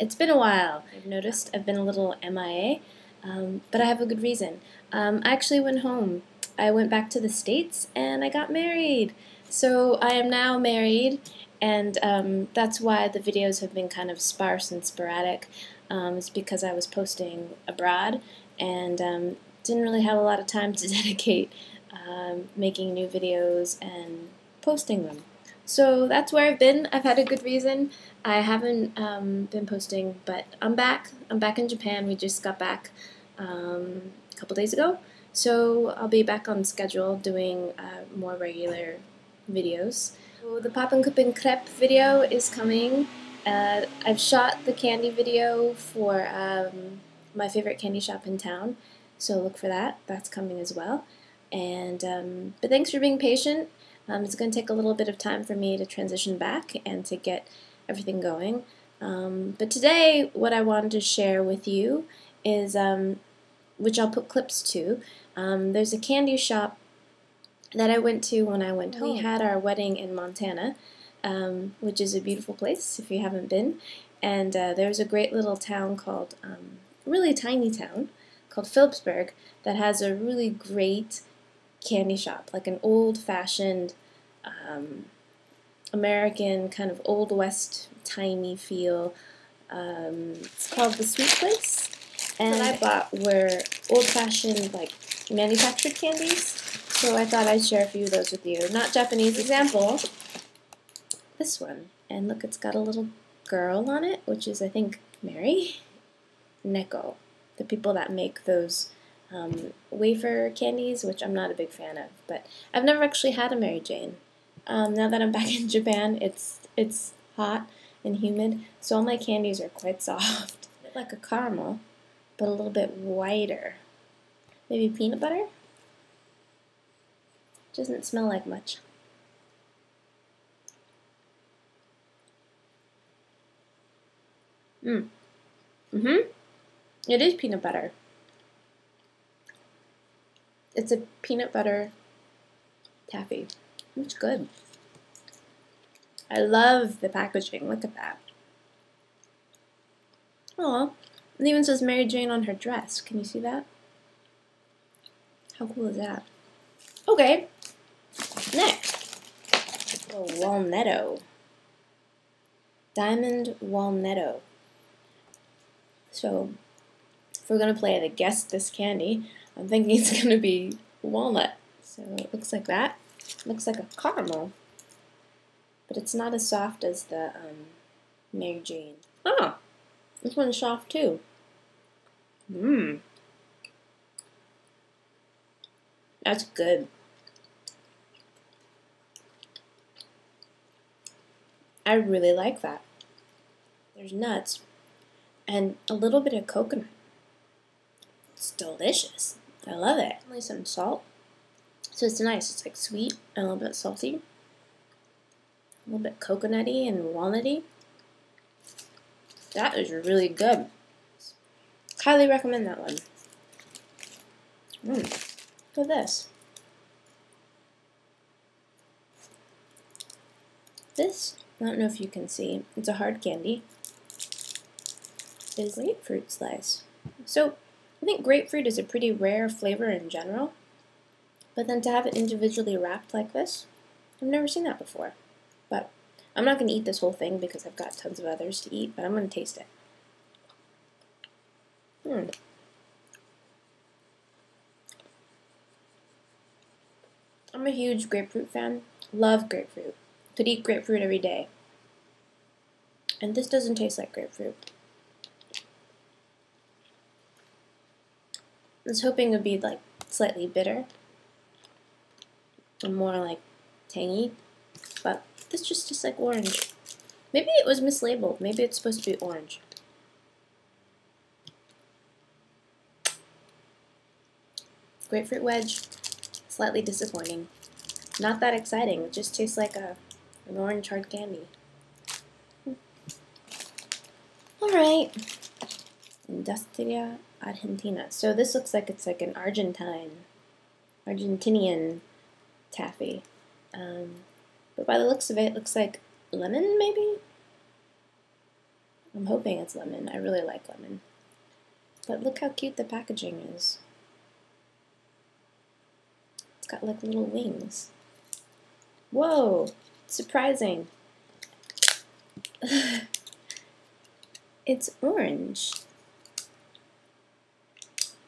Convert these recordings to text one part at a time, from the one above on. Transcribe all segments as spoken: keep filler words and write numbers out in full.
It's been a while. I've noticed I've been a little M I A, um, but I have a good reason. Um, I actually went home. I went back to the States and I got married. So I am now married, and um, that's why the videos have been kind of sparse and sporadic. Um, it's because I was posting abroad and um, didn't really have a lot of time to dedicate um, making new videos and posting them. So that's where I've been. I've had a good reason. I haven't um, been posting, but I'm back. I'm back in Japan. We just got back um, a couple days ago. So I'll be back on schedule doing uh, more regular videos. So the Papen Kupin Crepe video is coming. Uh, I've shot the candy video for um, my favorite candy shop in town, so look for that. That's coming as well. And um, but thanks for being patient. Um, it's going to take a little bit of time for me to transition back and to get everything going. Um, but today, what I wanted to share with you is, um, which I'll put clips to, um, there's a candy shop that I went to when I went home. We had our wedding in Montana, um, which is a beautiful place if you haven't been. And uh, there's a great little town called, um, really tiny town, called Phillipsburg, that has a really great candy shop, like an old-fashioned um, American kind of Old West timey feel. Um, it's called The Sweet Place, and what I bought were old-fashioned, like, manufactured candies, so I thought I'd share a few of those with you. Not Japanese example, this one, and look, it's got a little girl on it, which is, I think, Mary. Nickel, the people that make those Um, wafer candies, which I'm not a big fan of, but I've never actually had a Mary Jane. Um, now that I'm back in Japan, it's it's hot and humid, so all my candies are quite soft. Like a caramel, but a little bit whiter. Maybe peanut butter? Doesn't smell like much. Mm. Mm-hmm. It is peanut butter. It's a peanut butter taffy. It's good. I love the packaging. Look at that. Aw. It even says Mary Jane on her dress. Can you see that? How cool is that? Okay. Next. The Walnetto. Diamond Walnetto. So, if we're going to play the guess this candy, I'm thinking it's going to be walnut. So it looks like that. It looks like a caramel, but it's not as soft as the um, Mary Jane. Oh, this one's soft too. Mmm. That's good. I really like that. There's nuts and a little bit of coconut. It's delicious. I love it. Only some salt. So it's nice. It's like sweet and a little bit salty. A little bit coconutty and walnutty. That is really good. Highly recommend that one. Mmm. Look at this. This, I don't know if you can see, it's a hard candy. It is grapefruit slice. So, I think grapefruit is a pretty rare flavor in general, but then to have it individually wrapped like this, I've never seen that before. But I'm not going to eat this whole thing because I've got tons of others to eat, but I'm going to taste it. Hmm. I'm a huge grapefruit fan. Love grapefruit. Could eat grapefruit every day. And this doesn't taste like grapefruit. I was hoping it would be like slightly bitter and more like tangy, but this just tastes like orange. Maybe it was mislabeled. Maybe it's supposed to be orange. Grapefruit wedge, slightly disappointing. Not that exciting. It just tastes like a, an orange hard candy. All right. Industria Argentina. So this looks like it's like an Argentine, Argentinian taffy. Um, but by the looks of it, it looks like lemon, maybe? I I'm hoping it's lemon. I really like lemon. But look how cute the packaging is. It's got like little wings. Whoa! Surprising! It's orange.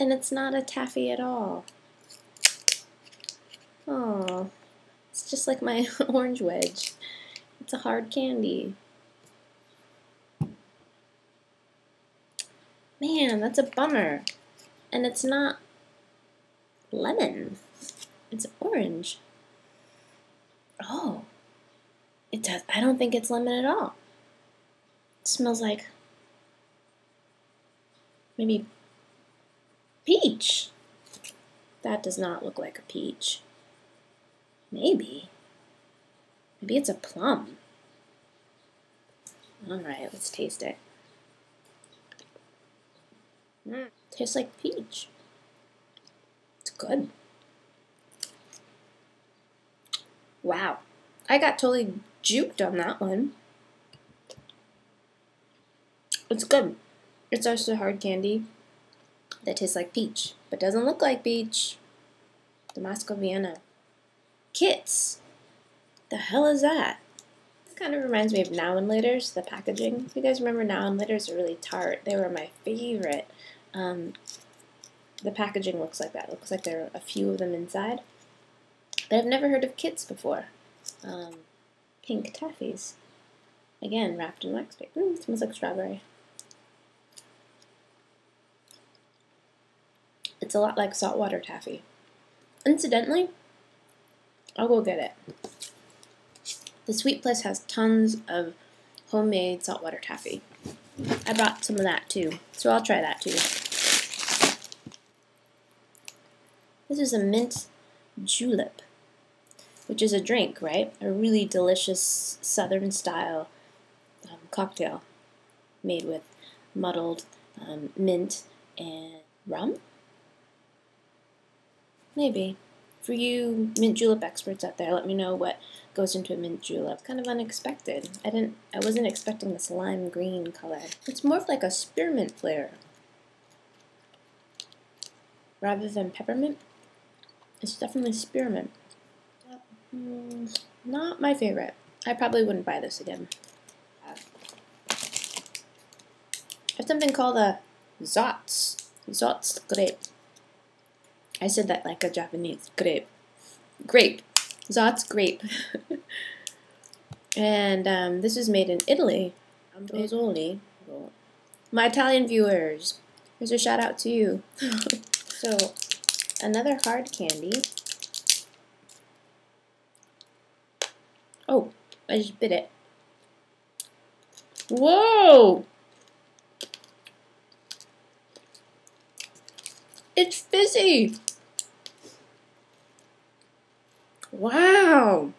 And it's not a taffy at all. Aww. It's just like my orange wedge. It's a hard candy. Man, that's a bummer. And it's not lemon. It's orange. Oh. It does. I don't think it's lemon at all. It smells like maybe peach. That does not look like a peach. Maybe. Maybe it's a plum. Alright, let's taste it. Mm, tastes like peach. It's good. Wow. I got totally juked on that one. It's good. It's also hard candy that tastes like peach, but doesn't look like peach. Damasco Vienna. Kits! The hell is that? That kind of reminds me of Now and Later's, the packaging. If you guys remember, Now and Later's are really tart. They were my favorite. Um, the packaging looks like that. It looks like there are a few of them inside. But I've never heard of kits before. Um, pink taffies. Again, wrapped in wax paper. Ooh, it smells like strawberry. It's a lot like saltwater taffy. Incidentally, I'll go get it. The Sweet Place has tons of homemade saltwater taffy. I bought some of that too, so I'll try that too. This is a mint julep, which is a drink, right? A really delicious southern-style um, cocktail made with muddled um, mint and rum? Maybe. For you mint julep experts out there, let me know what goes into a mint julep. It's kind of unexpected. I didn't, I wasn't expecting this lime green color. It's more of like a spearmint flavor rather than peppermint. It's definitely spearmint. Mm, not my favorite. I probably wouldn't buy this again. It's something called a Zotz, Zotz grape. I said that like a Japanese grape. Grape. Zotz grape. And um, this is made in Italy. Ambrosoli. My Italian viewers, here's a shout out to you. So, another hard candy. Oh, I just bit it. Whoa! It's fizzy! Wow!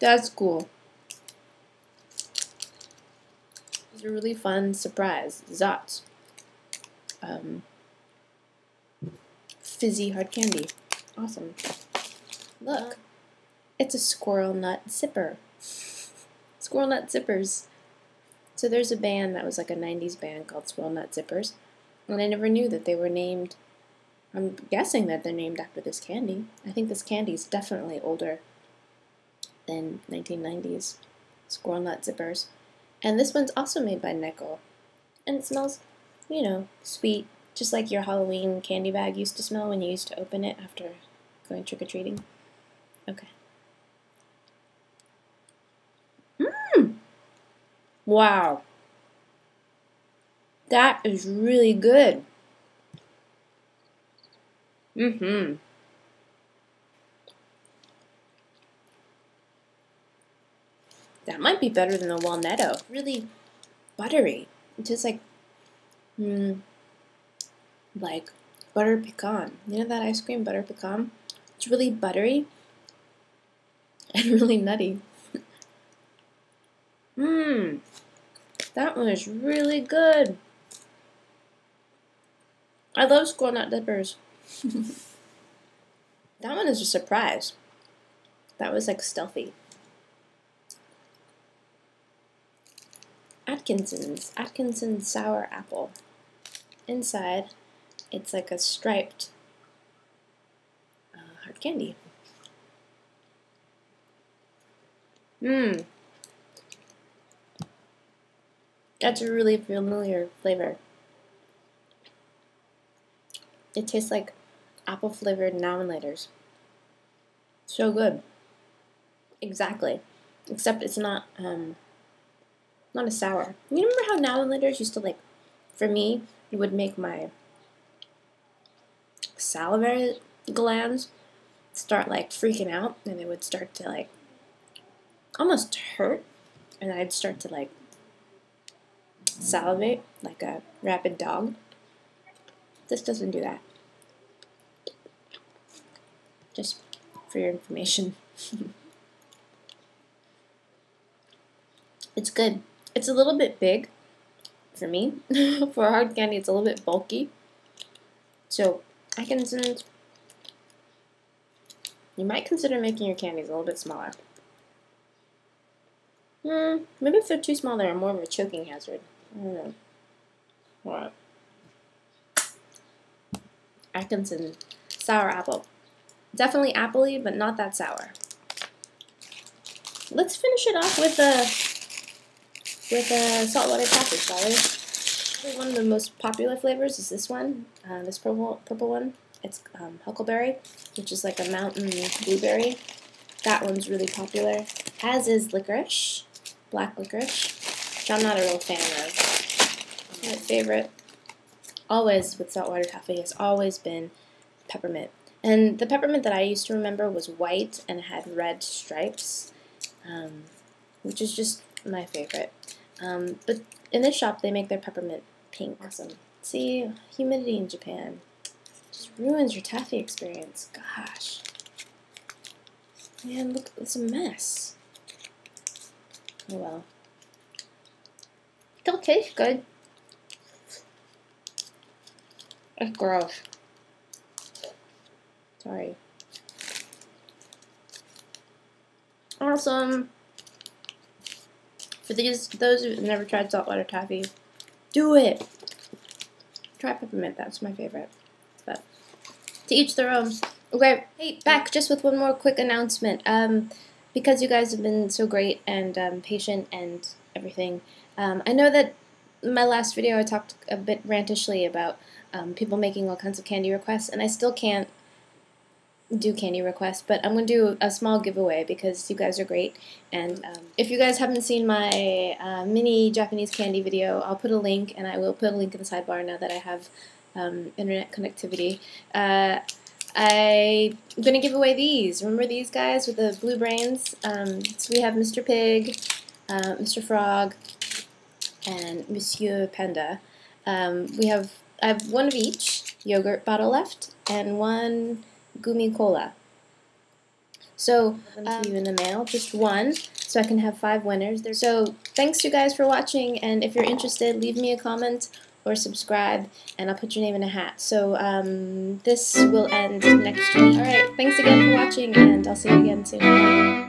That's cool. It's a really fun surprise. Zotz. Um, fizzy hard candy. Awesome. Look. It's a squirrel nut zipper. Squirrel nut zippers. So there's a band that was like a nineties band called Squirrel Nut Zippers. And I never knew that they were named... I'm guessing that they're named after this candy. I think this candy is definitely older than nineteen nineties Squirrel Nut Zippers. And this one's also made by Nickel. And it smells, you know, sweet. Just like your Halloween candy bag used to smell when you used to open it after going trick-or-treating. Okay. Mmm! Wow. That is really good. Mm-hmm. That might be better than the Walnetto. Really buttery. It tastes like, mm, like butter pecan. You know that ice cream, butter pecan? It's really buttery and really nutty. Mmm. That one is really good. I love Squirrel Nut Zippers. That one is a surprise. That was like stealthy. Atkinson's, Atkinson's Sour Apple. Inside, it's like a striped uh, hard candy. Mmm. That's a really familiar flavor. It tastes like apple flavored nominators. So good. Exactly. Except it's not um not a sour. You remember how nominators used to, like, for me, it would make my salivary glands start like freaking out, and it would start to like almost hurt, and I'd start to like salivate like a rabid dog. This doesn't do that. Just for your information. It's good. It's a little bit big for me. For hard candy, it's a little bit bulky. So, Atkinson's, you might consider making your candies a little bit smaller. Hmm, maybe if they're too small, they're more of a choking hazard. I don't know. What? Atkinson's Sour Apple. Definitely appley, but not that sour. Let's finish it off with a with a saltwater taffy, shall we? One of the most popular flavors is this one, uh, this purple purple one. It's um, huckleberry, which is like a mountain blueberry. That one's really popular. As is licorice, black licorice, which I'm not a real fan of. My favorite, always with saltwater taffy, has always been peppermint. And the peppermint that I used to remember was white and had red stripes, um, which is just my favorite. Um, but in this shop, they make their peppermint pink. Awesome. See, humidity in Japan just ruins your taffy experience. Gosh. Man, look, it's a mess. Oh well. Still tastes good. It's gross. Sorry. Awesome. For these, those who've never tried saltwater taffy, do it. Try peppermint. That's my favorite. But to each their own. Okay. Hey, back just with one more quick announcement. Um, because you guys have been so great and um, patient and everything. Um, I know that in my last video I talked a bit rantishly about um, people making all kinds of candy requests, and I still can't do candy requests, but I'm going to do a small giveaway because you guys are great. And um, if you guys haven't seen my uh, mini Japanese candy video, I'll put a link, and I will put a link in the sidebar now that I have um, internet connectivity. Uh, I'm going to give away these. Remember these guys with the blue brains? Um, so we have Mister Pig, uh, Mister Frog, and Monsieur Panda. Um, we have, I have one of each yogurt bottle left, and one Gumi Cola. So, um, to you in the mail, just one, so I can have five winners. There's so, thanks you guys for watching, and if you're interested, leave me a comment or subscribe, and I'll put your name in a hat. So, um, this will end next week. Alright, thanks again for watching, and I'll see you again soon.